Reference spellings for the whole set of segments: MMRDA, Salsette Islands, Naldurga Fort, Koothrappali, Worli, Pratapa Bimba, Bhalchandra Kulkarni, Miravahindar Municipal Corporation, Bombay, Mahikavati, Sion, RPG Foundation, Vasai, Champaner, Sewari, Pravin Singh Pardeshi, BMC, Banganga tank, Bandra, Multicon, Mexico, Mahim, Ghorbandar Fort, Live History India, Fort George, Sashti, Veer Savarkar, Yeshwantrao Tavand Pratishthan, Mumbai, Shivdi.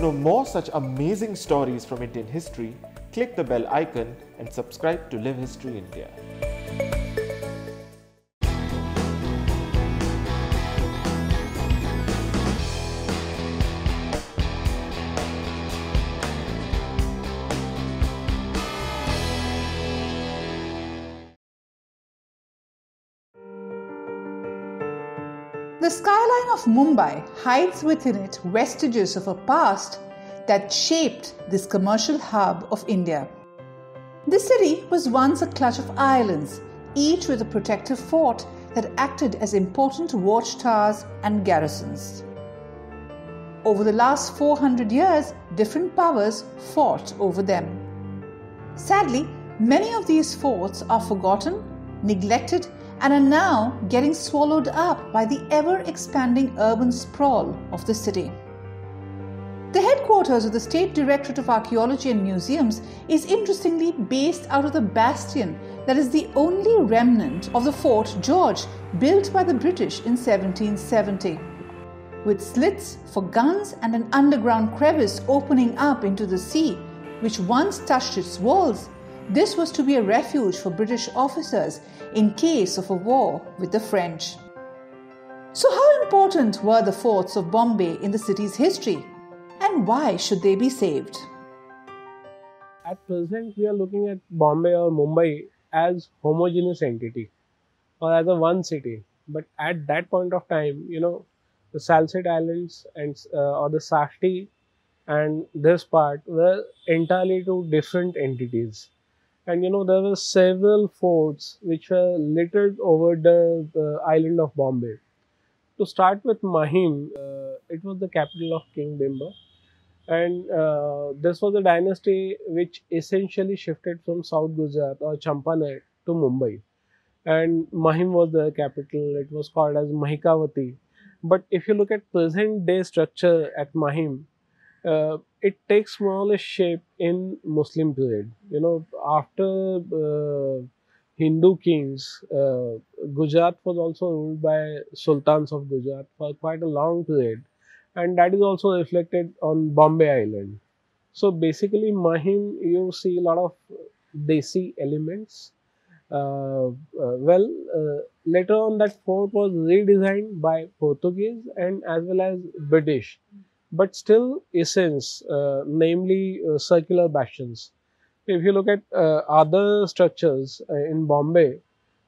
To know more such amazing stories from Indian history, click the bell icon and subscribe to Live History India. The skyline of Mumbai hides within it vestiges of a past that shaped this commercial hub of India. The city was once a clutch of islands, each with a protective fort that acted as important watchtowers and garrisons. Over the last 400 years, different powers fought over them. Sadly, many of these forts are forgotten, neglected, and are now getting swallowed up by the ever-expanding urban sprawl of the city. The headquarters of the State Directorate of Archaeology and Museums is interestingly based out of the bastion that is the only remnant of the Fort George built by the British in 1770, with slits for guns and an underground crevice opening up into the sea, which once touched its walls. This was to be a refuge for British officers in case of a war with the French. So how important were the forts of Bombay in the city's history, and why should they be saved? At present, we are looking at Bombay or Mumbai as homogeneous entity or as a one city. But at that point of time, the Salsette Islands and or the Sashti and this part were entirely two different entities. And there were several forts which were littered over the island of Bombay. To start with Mahim, it was the capital of King Bimba. And this was a dynasty which essentially shifted from South Gujarat or Champaner to Mumbai. And Mahim was the capital. It was called as Mahikavati. But if you look at present day structure at Mahim, it takes more or less shape in Muslim period. After Hindu kings, Gujarat was also ruled by sultans of Gujarat for quite a long period, and that is also reflected on Bombay Island. So basically, Mahim, you see a lot of Desi elements. Later on, that fort was redesigned by Portuguese and as well as British. But still essence, namely circular bastions. If you look at other structures in Bombay,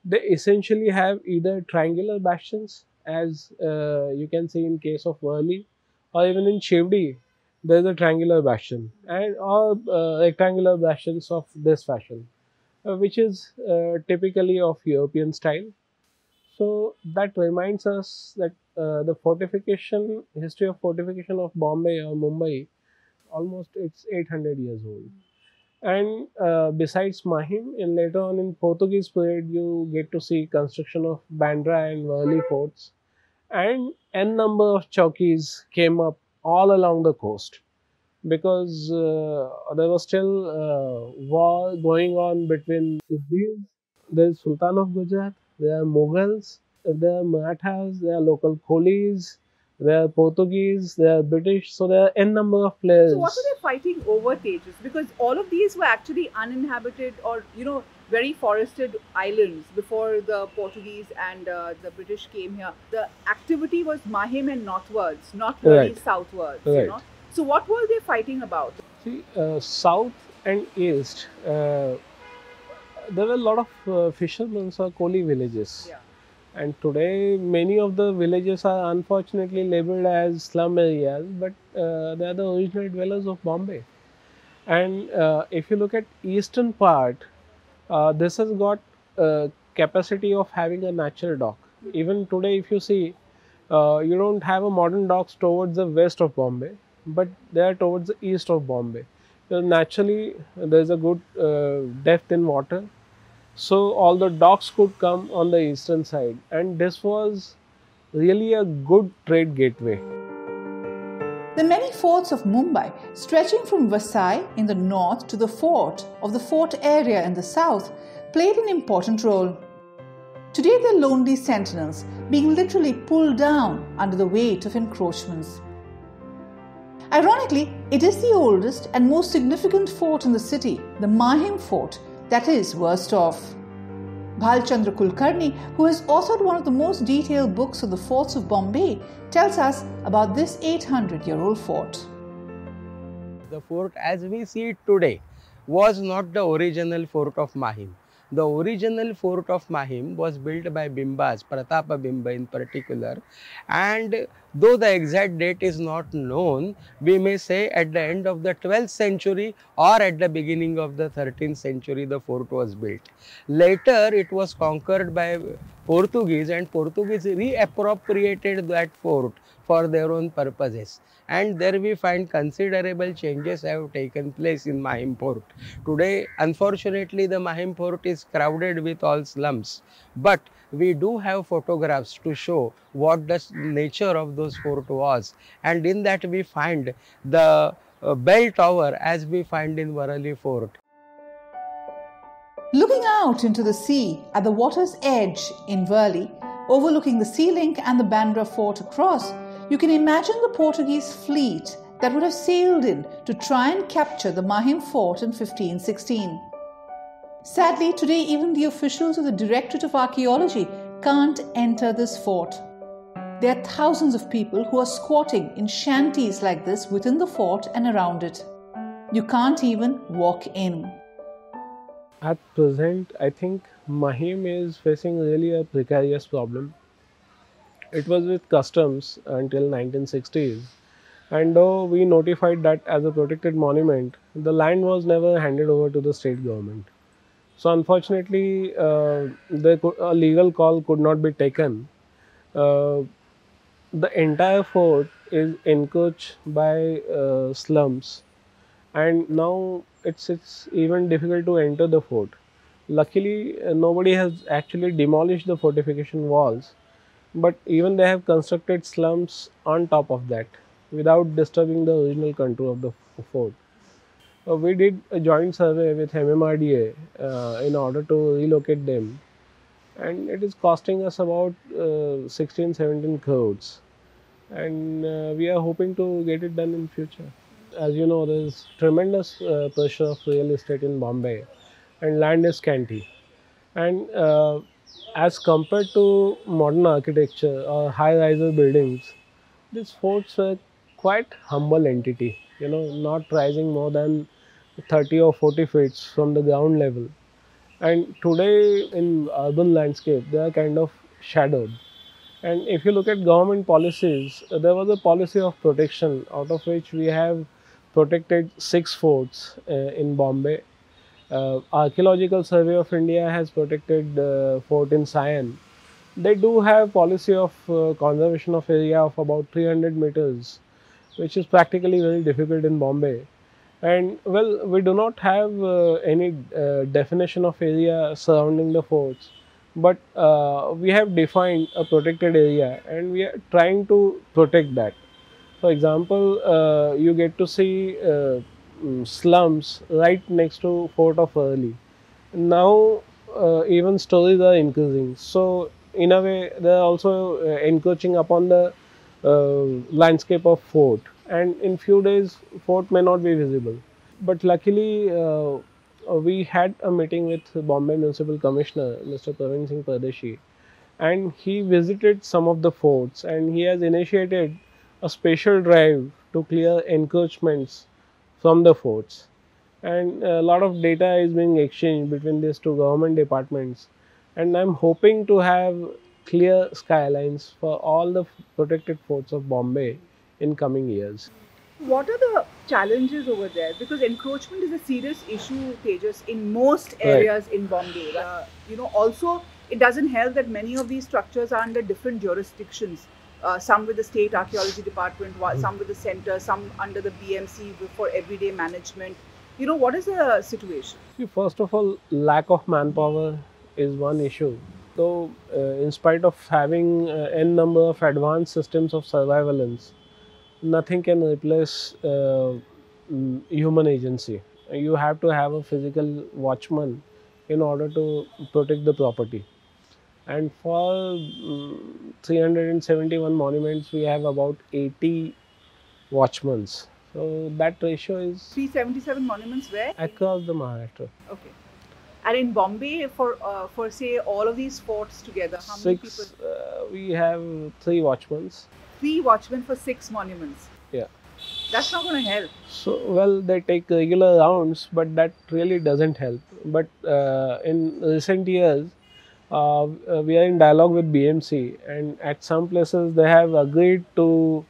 they essentially have either triangular bastions, as you can see in case of Worli, or even in Shivdi, there is a triangular bastion, and or rectangular bastions of this fashion, which is typically of European style. So that reminds us that the history of fortification of Bombay or Mumbai, almost it's 800 years old. And besides Mahim, and later on in Portuguese period, you get to see construction of Bandra and Worli forts, and n number of chowkis came up all along the coast, because there was still war going on between these. There is Sultan of Gujarat. There are Mughals, there are Marathas, there are local Kolis, there are Portuguese, there are British. So there are n number of players. So what were they fighting over, Tejas? Because all of these were actually uninhabited or, very forested islands before the Portuguese and the British came here. The activity was Mahim and northwards, not really southwards. Right. So what were they fighting about? See, south and east, there were a lot of fishermen's or Koli villages, and today many of the villages are unfortunately labelled as slum areas, but they are the original dwellers of Bombay. And if you look at eastern part, this has got capacity of having a natural dock. Even today, if you see, you don't have a modern docks towards the west of Bombay, but they are towards the east of Bombay. So naturally, there is a good depth in water, so all the docks could come on the eastern side, and this was really a good trade gateway. The many forts of Mumbai, stretching from Vasai in the north to the fort of the fort area in the south, played an important role. Today they are lonely sentinels, being literally pulled down under the weight of encroachments. Ironically, it is the oldest and most significant fort in the city, the Mahim Fort, that is worst off. Bhalchandra Kulkarni, who has authored one of the most detailed books on the forts of Bombay, tells us about this 800-year-old fort. The fort as we see it today was not the original fort of Mahim. The original fort of Mahim was built by Bimbas, Pratapa Bimba in particular, and though the exact date is not known, we may say at the end of the 12th century or at the beginning of the 13th century the fort was built. Later it was conquered by Portuguese and Portuguese reappropriated that fort for their own purposes, and there we find considerable changes have taken place in Mahim Fort. Today, unfortunately, the Mahim Fort is crowded with all slums, but we do have photographs to show what the nature of those fort was, and in that we find the bell tower as we find in Worli Fort. Looking out into the sea at the water's edge in Worli, overlooking the sea link and the Bandra fort across, you can imagine the Portuguese fleet that would have sailed in to try and capture the Mahim Fort in 1516. Sadly, today even the officials of the Directorate of Archaeology can't enter this fort. There are thousands of people who are squatting in shanties like this within the fort and around it. You can't even walk in. At present, I think Mahim is facing really a precarious problem. It was with customs until 1960s, and though we notified that as a protected monument, the land was never handed over to the state government. So unfortunately, a legal call could not be taken. The entire fort is encroached by slums, and now it's even difficult to enter the fort. Luckily, nobody has actually demolished the fortification walls, but even they have constructed slums on top of that without disturbing the original contour of the fort. We did a joint survey with MMRDA in order to relocate them, and it is costing us about 16-17 crores, and we are hoping to get it done in future. As you know, there is tremendous pressure of real estate in Bombay and land is scanty, and as compared to modern architecture or high-riser buildings, these forts were quite humble entity, you know, not rising more than 30 or 40 feet from the ground level. And today in urban landscape, they are kind of shadowed. And if you look at government policies, there was a policy of protection, out of which we have protected 6 forts in Bombay. Archaeological Survey of India has protected fort in Sion. They do have policy of conservation of area of about 300 meters, which is practically very difficult in Bombay. And well, we do not have any definition of area surrounding the forts, but we have defined a protected area and we are trying to protect that. For example, you get to see slums right next to Fort of Worli. Now even stories are increasing, so in a way they are also encroaching upon the landscape of fort, and in few days fort may not be visible. But luckily we had a meeting with Bombay Municipal Commissioner Mr. Pravin Singh Pardeshi, and he visited some of the forts and he has initiated a special drive to clear encroachments from the forts, and a lot of data is being exchanged between these two government departments, and I'm hoping to have clear skylines for all the protected forts of Bombay in coming years. What are the challenges over there? Because encroachment is a serious issue, Tejas, in most areas in Bombay. You know, also it doesn't help that many of these structures are under different jurisdictions. Some with the State Archaeology Department, some with the Centre, some under the BMC for everyday management. You know, what is the situation? See, first of all, lack of manpower is one issue. Though, in spite of having n number of advanced systems of surveillance, nothing can replace human agency. You have to have a physical watchman in order to protect the property. And for 371 monuments, we have about 80 watchmans So that ratio is 377 monuments where across the Maharashtra. Okay. And in Bombay, for say all of these forts together, how many people? We have 3 watchmen. 3 watchmen for 6 monuments. Yeah. That's not going to help. So well, they take regular rounds, but that really doesn't help. But in recent years, we are in dialogue with BMC, and at some places they have agreed to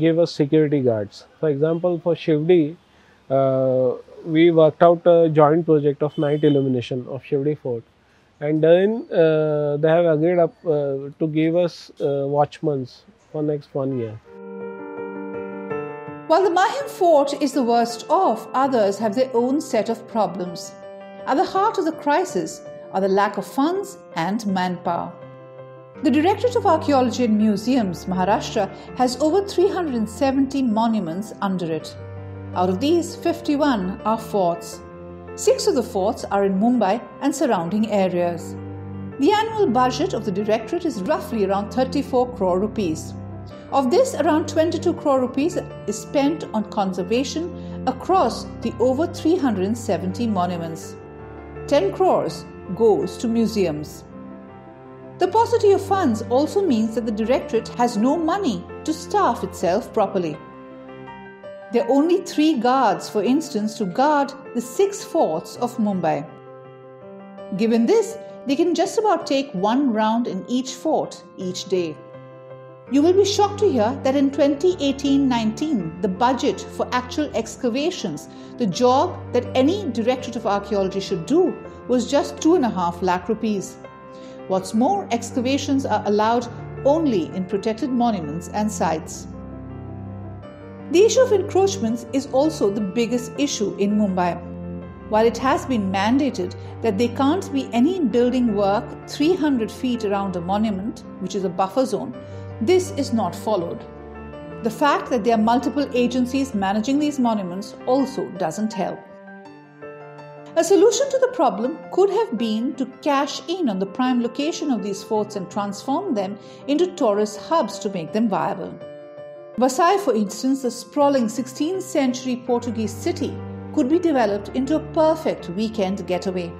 give us security guards. For example, for Shivdi, we worked out a joint project of night illumination of Shivdi Fort, and then they have agreed up to give us watchmen for next 1 year. While the Mahim Fort is the worst off, others have their own set of problems. At the heart of the crisis are the lack of funds and manpower. The Directorate of Archaeology and Museums, Maharashtra, has over 370 monuments under it. Out of these, 51 are forts. 6 of the forts are in Mumbai and surrounding areas. The annual budget of the Directorate is roughly around 34 crore rupees. Of this, around 22 crore rupees is spent on conservation across the over 370 monuments. 10 crores goes to museums. The paucity of funds also means that the Directorate has no money to staff itself properly. There are only 3 guards, for instance, to guard the 6 forts of Mumbai. Given this, they can just about take 1 round in each fort each day. You will be shocked to hear that in 2018-19, the budget for actual excavations, the job that any Directorate of Archaeology should do, was just 2.5 lakh rupees. What's more, excavations are allowed only in protected monuments and sites. The issue of encroachments is also the biggest issue in Mumbai. While it has been mandated that there can't be any building work 300 feet around a monument, which is a buffer zone, this is not followed. The fact that there are multiple agencies managing these monuments also doesn't help. A solution to the problem could have been to cash in on the prime location of these forts and transform them into tourist hubs to make them viable. Vasai, for instance, the sprawling 16th century Portuguese city, could be developed into a perfect weekend getaway.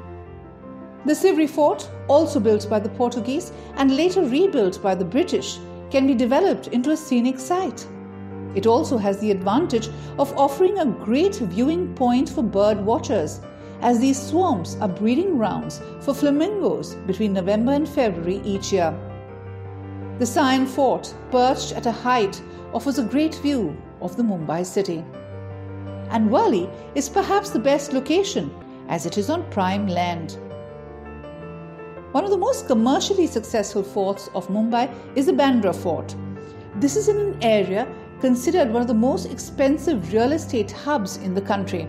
The Sewari Fort, also built by the Portuguese and later rebuilt by the British, can be developed into a scenic site. It also has the advantage of offering a great viewing point for bird watchers, as these swamps are breeding grounds for flamingos between November and February each year. The Sion Fort, perched at a height, offers a great view of the Mumbai city. And Worli is perhaps the best location, as it is on prime land. One of the most commercially successful forts of Mumbai is the Bandra Fort. This is in an area considered one of the most expensive real estate hubs in the country.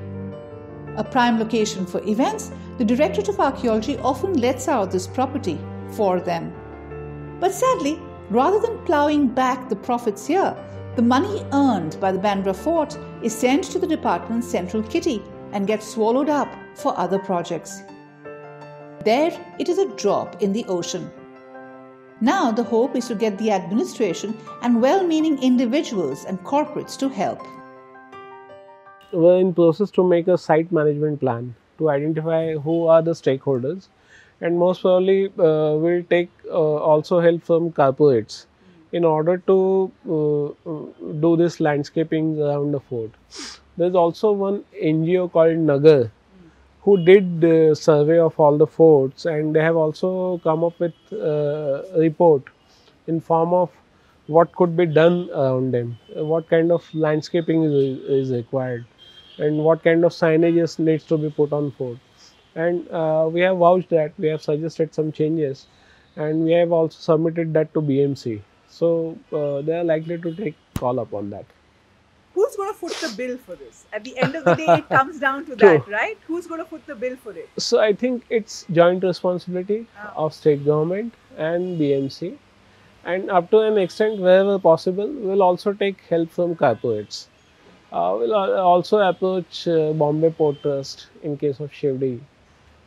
A prime location for events, the Directorate of Archaeology often lets out this property for them. But sadly, rather than ploughing back the profits here, the money earned by the Bandra Fort is sent to the department's central kitty and gets swallowed up for other projects. There, it is a drop in the ocean. Now the hope is to get the administration and well-meaning individuals and corporates to help. We're in process to make a site management plan to identify who are the stakeholders, and most probably we'll take also help from corporates in order to do this landscaping around the fort. There's also one NGO called Nagar who did the survey of all the forts, and they have also come up with a report in form of what could be done around them, what kind of landscaping is required, and what kind of signage needs to be put on fort. And we have vouched that, we have suggested some changes, and we have also submitted that to BMC. So they are likely to take call upon that. Who's going to foot the bill for this? At the end of the day, it comes down to that, right? Who's going to foot the bill for it? So I think it's joint responsibility of state government and BMC. And up to an extent, wherever possible, we'll also take help from corporates. We'll also approach Bombay Port Trust in case of Shivdi.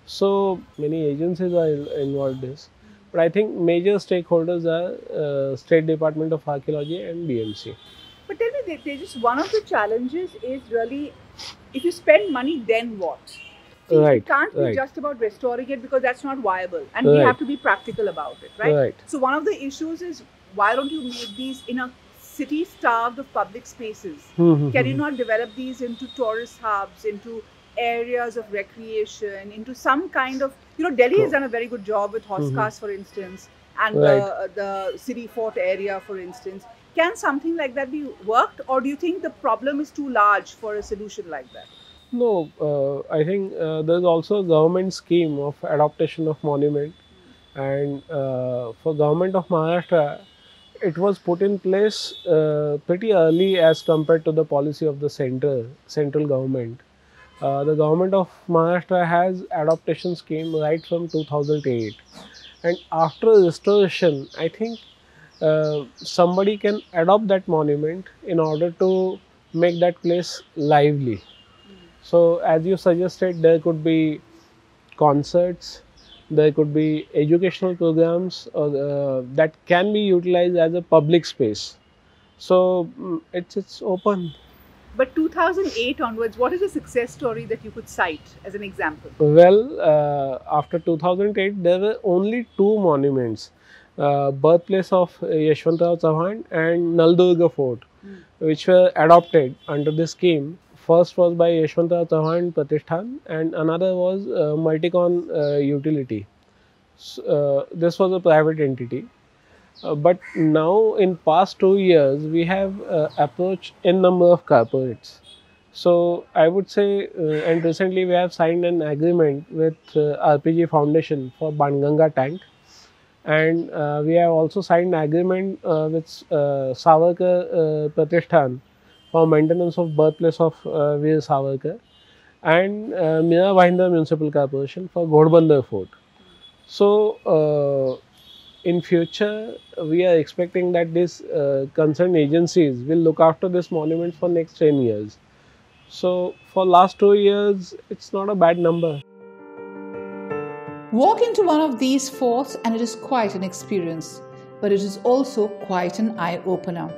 So many agencies are involved in this. But I think major stakeholders are State Department of Archaeology and BMC. But tell me, they just, one of the challenges is really, if you spend money, then what? See, right, it can't be just about restoring it because that's not viable, and we have to be practical about it, right? So one of the issues is, why don't you make these in a city starved of public spaces? Can you not develop these into tourist hubs, into areas of recreation, into some kind of, you know, Delhi has done a very good job with horse cars, for instance, and the city fort area, for instance. Can something like that be worked, or do you think the problem is too large for a solution like that? No, I think there's also a government scheme of adaptation of monument, and for government of Maharashtra, it was put in place pretty early as compared to the policy of the central government. The government of Maharashtra has adaptation scheme right from 2008, and after restoration, I think somebody can adopt that monument in order to make that place lively. So as you suggested, there could be concerts, there could be educational programs that can be utilized as a public space. So it's open. But 2008 onwards, what is a success story that you could cite as an example? Well, after 2008, there were only two monuments, birthplace of Yeshwantrao Tavand and Naldurga Fort, which were adopted under this scheme. First was by Yeshwantrao Tavand Pratishthan, and another was Multicon utility. So, this was a private entity. But now, in past 2 years, we have approached n number of corporates. So I would say, and recently we have signed an agreement with RPG Foundation for Banganga tank, and we have also signed an agreement with Savarkar Pratishthan for maintenance of birthplace of Veer Savarkar, and Miravahindar Municipal Corporation for Ghorbandar Fort. So, in future, we are expecting that these concerned agencies will look after this monument for next 10 years. So, for last 2 years, it's not a bad number. Walk into one of these forts and it is quite an experience, but it is also quite an eye-opener.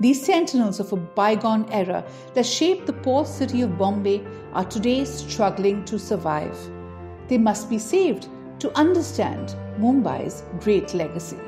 These sentinels of a bygone era that shaped the poor city of Bombay are today struggling to survive. They must be saved to understand Mumbai's great legacy.